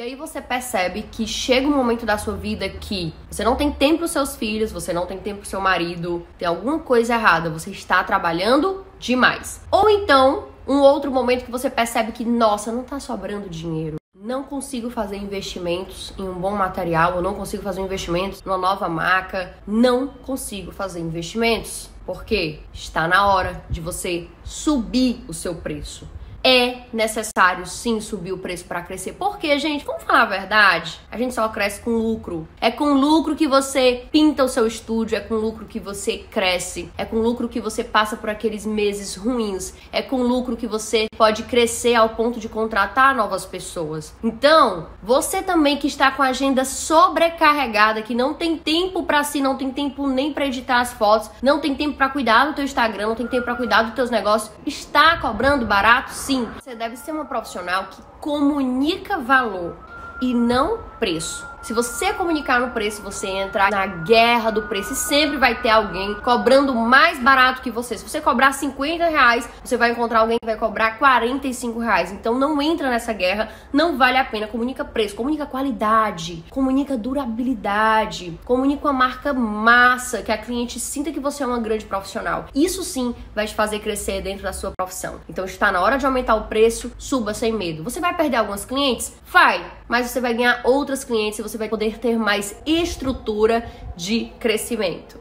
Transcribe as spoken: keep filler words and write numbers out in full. E aí você percebe que chega um momento da sua vida que você não tem tempo para os seus filhos, você não tem tempo para o seu marido, tem alguma coisa errada, você está trabalhando demais. Ou então, um outro momento que você percebe que, nossa, não está sobrando dinheiro. Não consigo fazer investimentos em um bom material, eu não consigo fazer investimentos numa nova marca, não consigo fazer investimentos. Porque está na hora de você subir o seu preço. É necessário, sim, subir o preço para crescer. Porque, gente, vamos falar a verdade? A gente só cresce com lucro. É com lucro que você pinta o seu estúdio, é com lucro que você cresce, é com lucro que você passa por aqueles meses ruins, é com lucro que você pode crescer ao ponto de contratar novas pessoas. Então, você também que está com a agenda sobrecarregada, que não tem tempo para si, não tem tempo nem para editar as fotos, não tem tempo para cuidar do teu Instagram, não tem tempo para cuidar dos teus negócios, está cobrando barato, sim. Sim, você deve ser uma profissional que comunica valor e não preço. Se você comunicar no preço, você entra na guerra do preço e sempre vai ter alguém cobrando mais barato que você. Se você cobrar cinquenta reais, você vai encontrar alguém que vai cobrar quarenta e cinco reais. Então não entra nessa guerra, não vale a pena. Comunica preço, comunica qualidade, comunica durabilidade, comunica uma marca massa, que a cliente sinta que você é uma grande profissional. Isso sim vai te fazer crescer dentro da sua profissão. Então está na hora de aumentar o preço, suba sem medo. Você vai perder algumas clientes? Vai! Mas você vai ganhar outras clientes e você vai poder ter mais estrutura de crescimento.